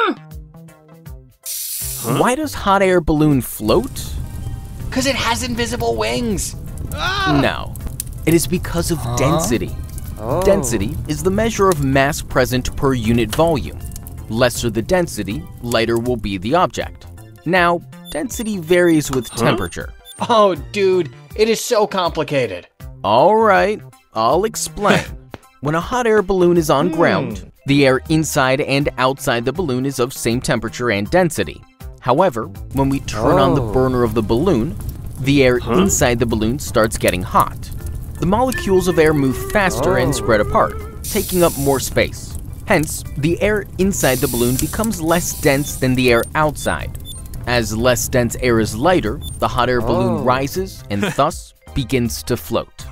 Huh? Why does hot air balloon float? Because it has invisible wings. Ah! No, it is because of density. Oh. Density is the measure of mass present per unit volume. Lesser the density, lighter will be the object. Now, density varies with temperature. Oh, dude, it is so complicated. All right, I'll explain. When a hot air balloon is on ground, the air inside and outside the balloon is of same temperature and density. However, when we turn on the burner of the balloon, the air inside the balloon starts getting hot. The molecules of air move faster and spread apart, taking up more space. Hence, the air inside the balloon becomes less dense than the air outside. As less dense air is lighter, the hot air balloon rises and thus begins to float.